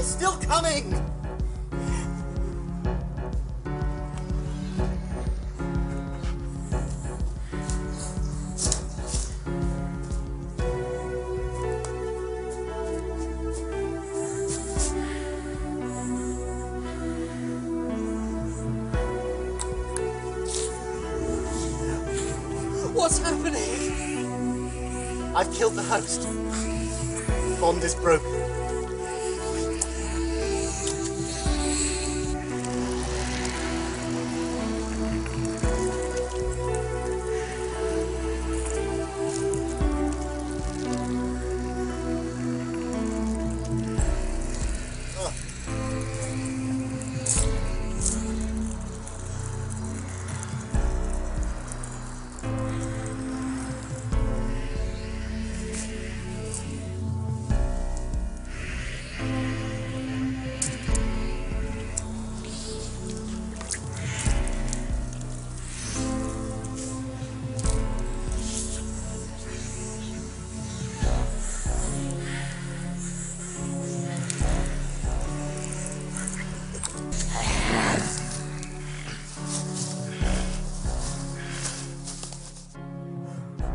is still coming! What's happening? I've killed the host. Bond is broken.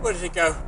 Where did it go?